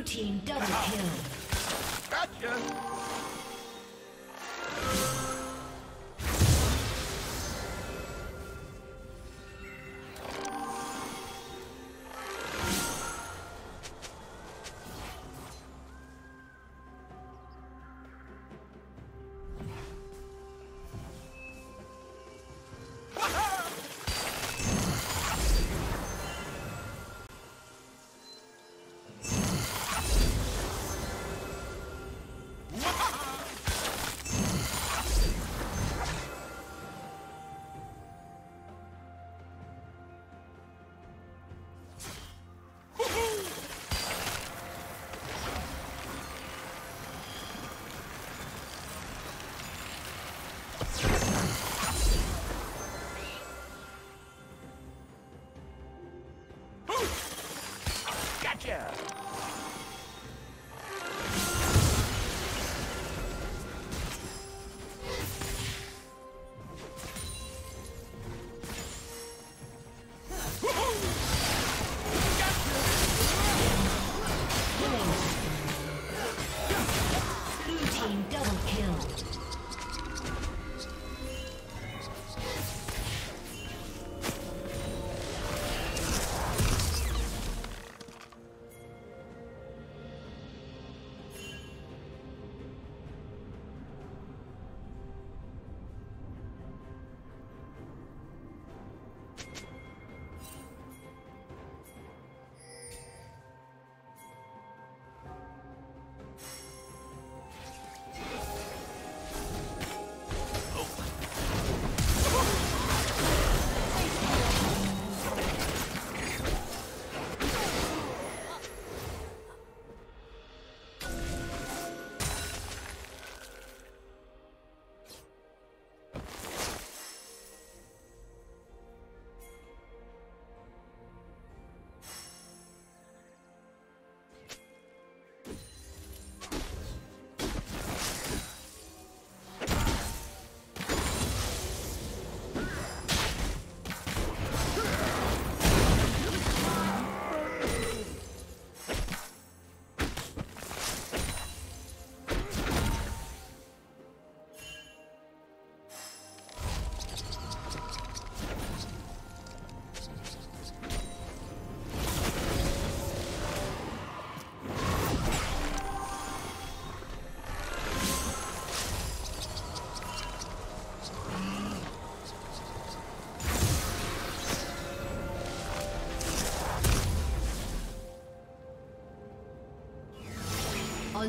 Blue team double kill. Gotcha!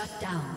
Shut down.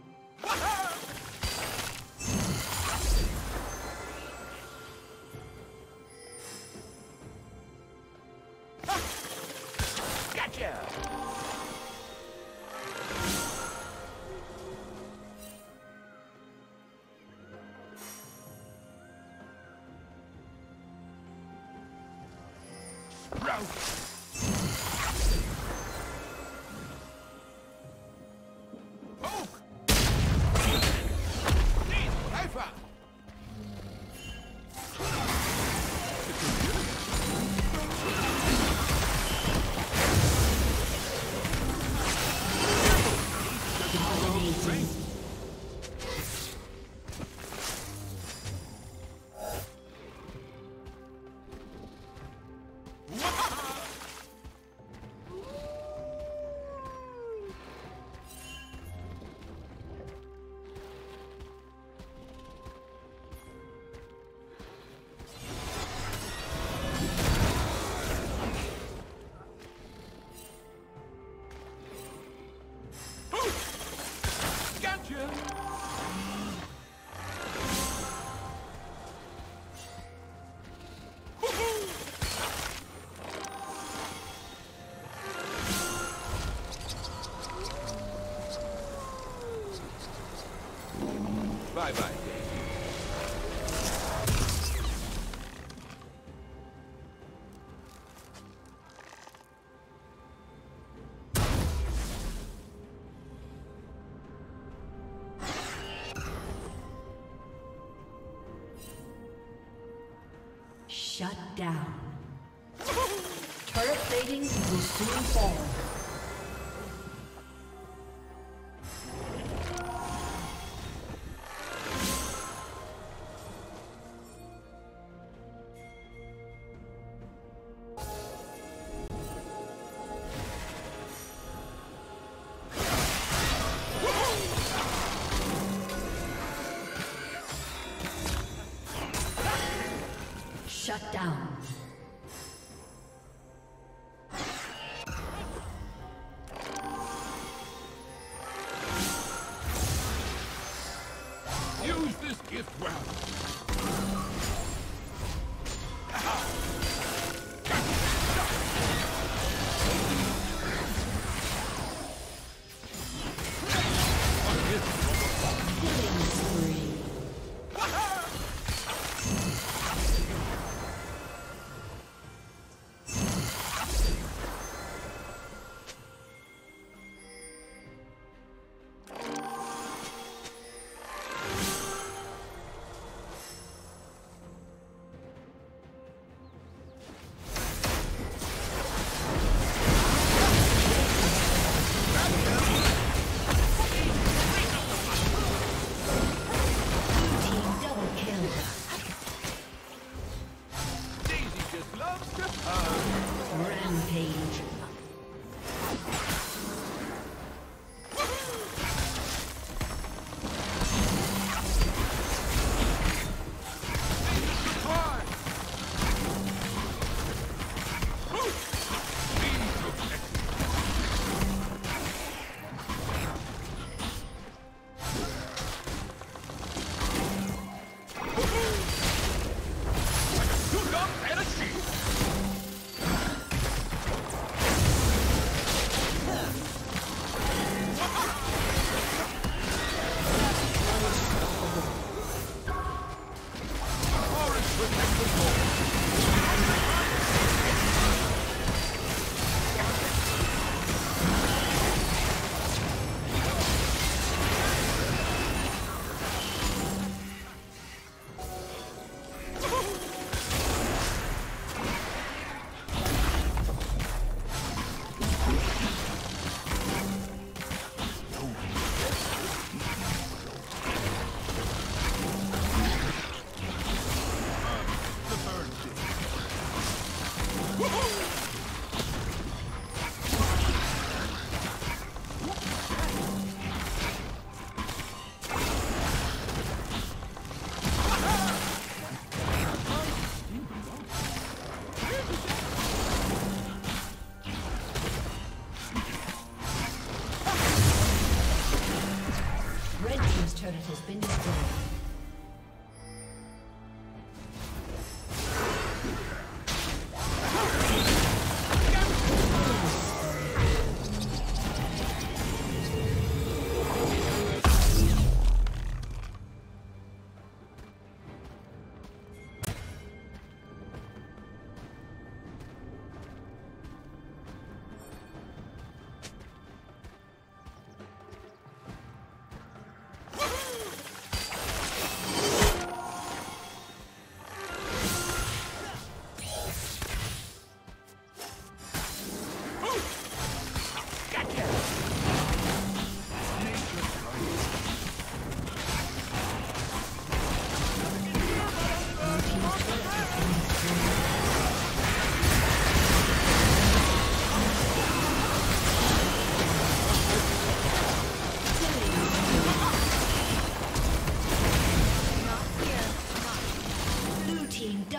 Shut down. Turret plating will soon fall. Shut down. Use this gift well.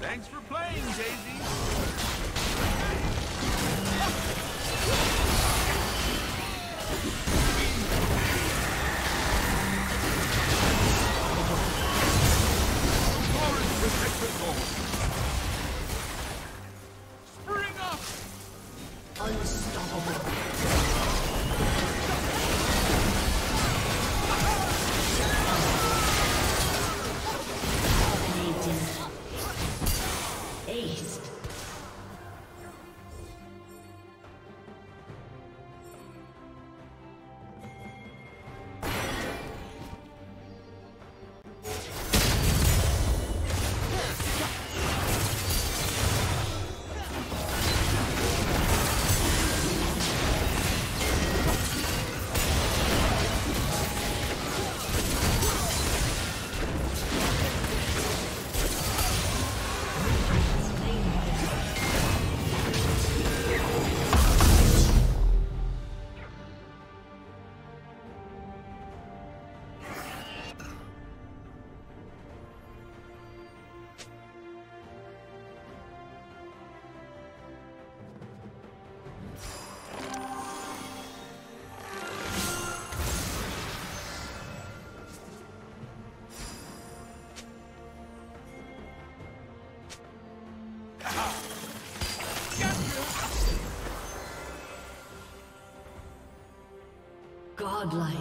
Thanks for playing, Daisy. Spring up! Unstoppable! Godlike.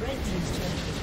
Red team's turret